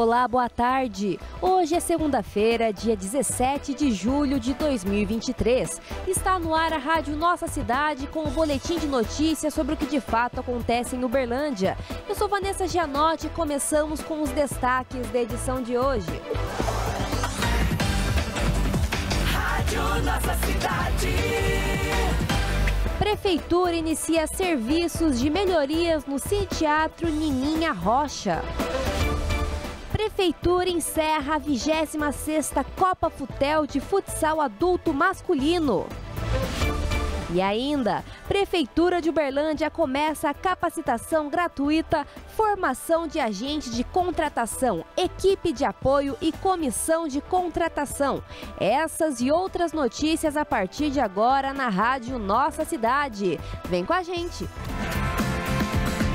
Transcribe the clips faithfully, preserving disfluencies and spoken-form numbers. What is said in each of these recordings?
Olá, boa tarde. Hoje é segunda-feira, dia dezessete de julho de dois mil e vinte e três. Está no ar a Rádio Nossa Cidade com o boletim de notícias sobre o que de fato acontece em Uberlândia. Eu sou Vanessa Gianotti e começamos com os destaques da edição de hoje. Rádio Nossa Cidade. Prefeitura inicia serviços de melhorias no Cine Teatro Nininha Rocha. Prefeitura encerra a vigésima sexta Copa Futel de futsal adulto masculino. E ainda, Prefeitura de Uberlândia começa a capacitação gratuita, formação de agente de contratação, equipe de apoio e comissão de contratação. Essas e outras notícias a partir de agora na Rádio Nossa Cidade. Vem com a gente!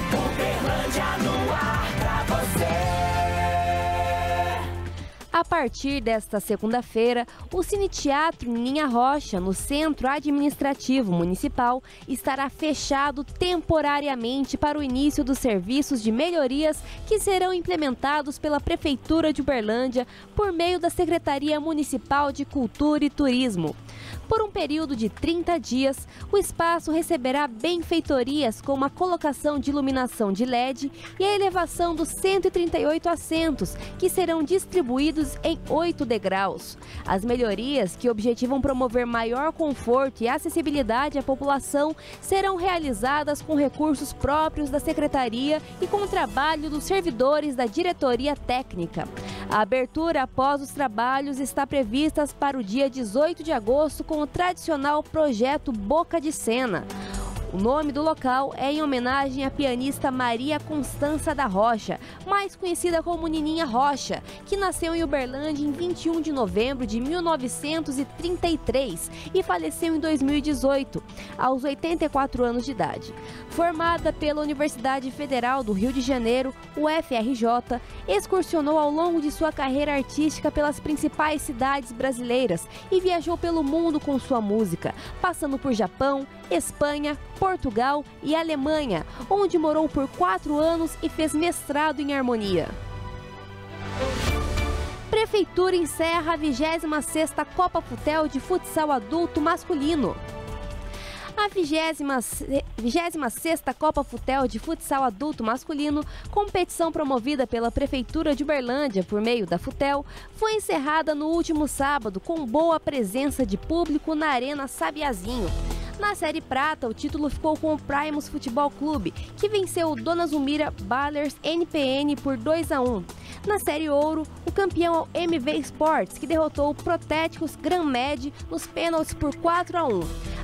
Uberlândia no ar pra você. A partir desta segunda-feira, o Cine Teatro Nininha Rocha, no Centro Administrativo Municipal, estará fechado temporariamente para o início dos serviços de melhorias que serão implementados pela Prefeitura de Uberlândia por meio da Secretaria Municipal de Cultura e Turismo. Por um período de trinta dias, o espaço receberá benfeitorias como a colocação de iluminação de L E D e a elevação dos cento e trinta e oito assentos, que serão distribuídos em oito degraus. As melhorias, que objetivam promover maior conforto e acessibilidade à população, serão realizadas com recursos próprios da Secretaria e com o trabalho dos servidores da Diretoria Técnica. A abertura após os trabalhos está prevista para o dia dezoito de agosto, com o tradicional projeto Boca de Cena. O nome do local é em homenagem à pianista Maria Constança da Rocha, mais conhecida como Nininha Rocha, que nasceu em Uberlândia em vinte e um de novembro de mil novecentos e trinta e três e faleceu em dois mil e dezoito, aos oitenta e quatro anos de idade. Formada pela Universidade Federal do Rio de Janeiro, U F R J, excursionou ao longo de sua carreira artística pelas principais cidades brasileiras e viajou pelo mundo com sua música, passando por Japão, Espanha, Portugal e Alemanha, onde morou por quatro anos e fez mestrado em harmonia. Prefeitura encerra a vigésima sexta Copa Futel de futsal adulto masculino. A vigésima sexta Copa Futel de futsal adulto masculino, competição promovida pela Prefeitura de Uberlândia por meio da Futel, foi encerrada no último sábado com boa presença de público na Arena Sabiazinho. Na Série Prata, o título ficou com o Primus Futebol Clube, que venceu o Dona Zumira Ballers N P N por dois a um. Na Série Ouro, o campeão é o M V Sports, que derrotou o Protéticos Gran Med nos pênaltis por quatro a um.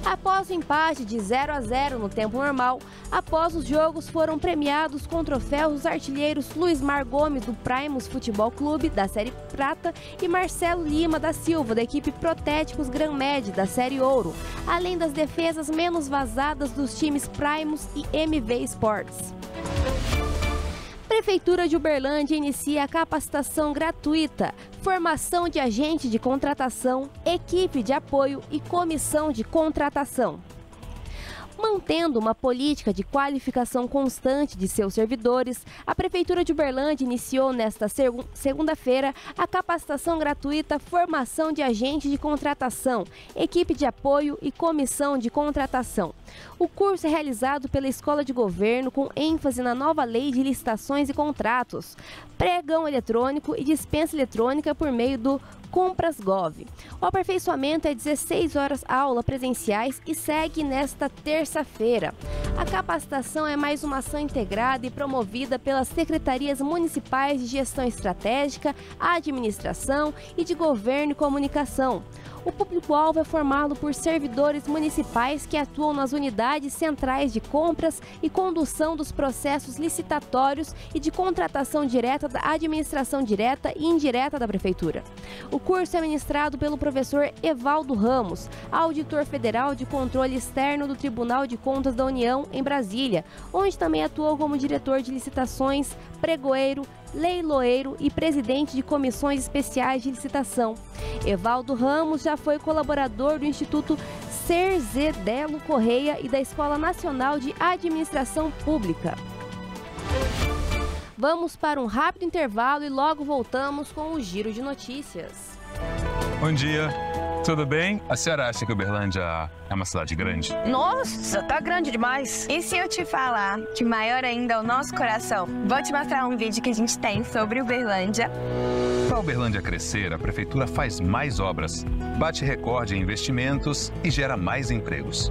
Após o empate de zero a zero no tempo normal, após os jogos foram premiados com troféus os artilheiros Luiz Margomi, do Primus Futebol Clube, da Série Prata, e Marcelo Lima da Silva, da equipe Protéticos Gran Med, da Série Ouro, além das defesas menos vazadas dos times Primus e M V Sports. Prefeitura de Uberlândia inicia a capacitação gratuita, formação de agente de contratação, equipe de apoio e comissão de contratação. Mantendo uma política de qualificação constante de seus servidores, a Prefeitura de Uberlândia iniciou nesta segunda-feira a capacitação gratuita, formação de agente de contratação, equipe de apoio e comissão de contratação. O curso é realizado pela Escola de Governo com ênfase na nova lei de licitações e contratos, pregão eletrônico e dispensa eletrônica por meio do Compras Gov. O aperfeiçoamento é dezesseis horas aula presenciais e segue nesta terça-feira. A capacitação é mais uma ação integrada e promovida pelas Secretarias Municipais de Gestão Estratégica, Administração e de Governo e Comunicação. O público-alvo é formado por servidores municipais que atuam nas unidades centrais de compras e condução dos processos licitatórios e de contratação direta da administração direta e indireta da Prefeitura. O curso é ministrado pelo professor Evaldo Ramos, auditor federal de controle externo do Tribunal de Contas da União, em Brasília, onde também atuou como diretor de licitações, pregoeiro, leiloeiro e presidente de comissões especiais de licitação. Evaldo Ramos já foi colaborador do Instituto Serzedelo Correia e da Escola Nacional de Administração Pública. Vamos para um rápido intervalo e logo voltamos com o Giro de Notícias. Bom dia, tudo bem? A senhora acha que Uberlândia é uma cidade grande? Nossa, tá grande demais! E se eu te falar que maior ainda é o nosso coração? Vou te mostrar um vídeo que a gente tem sobre Uberlândia. Para Uberlândia crescer, a Prefeitura faz mais obras, bate recorde em investimentos e gera mais empregos.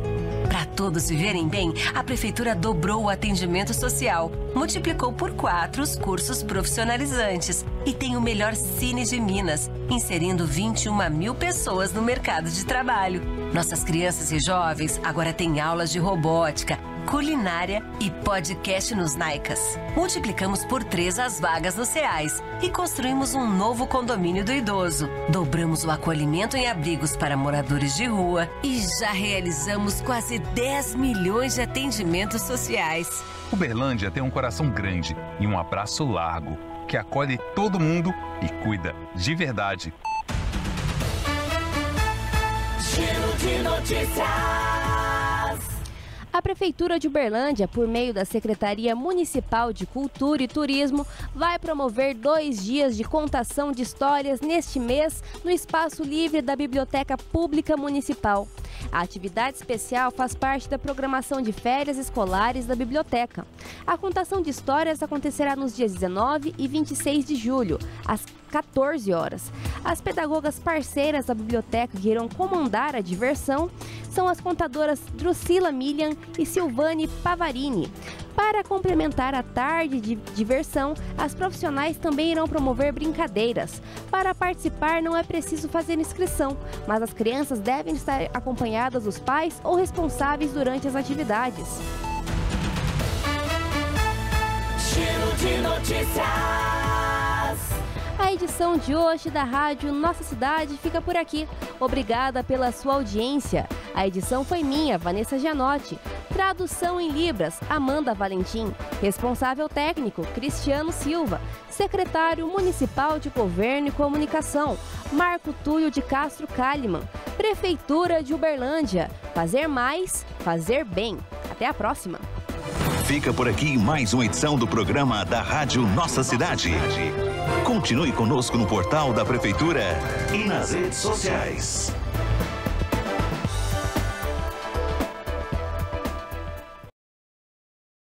Para todos viverem bem, a Prefeitura dobrou o atendimento social, multiplicou por quatro os cursos profissionalizantes e tem o melhor Cine de Minas, inserindo vinte e uma mil pessoas no mercado de trabalho. Nossas crianças e jovens agora têm aulas de robótica, culinária e podcast nos Naicas. Multiplicamos por três as vagas nos Ceais e construímos um novo condomínio do idoso. Dobramos o acolhimento em abrigos para moradores de rua e já realizamos quase dez milhões de atendimentos sociais. Uberlândia tem um coração grande e um abraço largo, que acolhe todo mundo e cuida de verdade. Giro de Notícias. A Prefeitura de Uberlândia, por meio da Secretaria Municipal de Cultura e Turismo, vai promover dois dias de contação de histórias neste mês no espaço livre da Biblioteca Pública Municipal. A atividade especial faz parte da programação de férias escolares da biblioteca. A contação de histórias acontecerá nos dias dezenove e vinte e seis de julho, às quatorze horas. As pedagogas parceiras da biblioteca que irão comandar a diversão são as contadoras Drusila Millian e Silvane Pavarini. Para complementar a tarde de diversão, as profissionais também irão promover brincadeiras. Para participar, não é preciso fazer inscrição, mas as crianças devem estar acompanhadas dos pais ou responsáveis durante as atividades. Giro de Notícias. A edição de hoje da Rádio Nossa Cidade fica por aqui. Obrigada pela sua audiência. A edição foi minha, Vanessa Gianotti. Tradução em Libras, Amanda Valentim. Responsável técnico, Cristiano Silva. Secretário Municipal de Governo e Comunicação, Marco Túlio de Castro Kalimann. Prefeitura de Uberlândia. Fazer mais, fazer bem. Até a próxima. Fica por aqui mais uma edição do programa da Rádio Nossa Cidade. Continue conosco no portal da Prefeitura e nas redes sociais.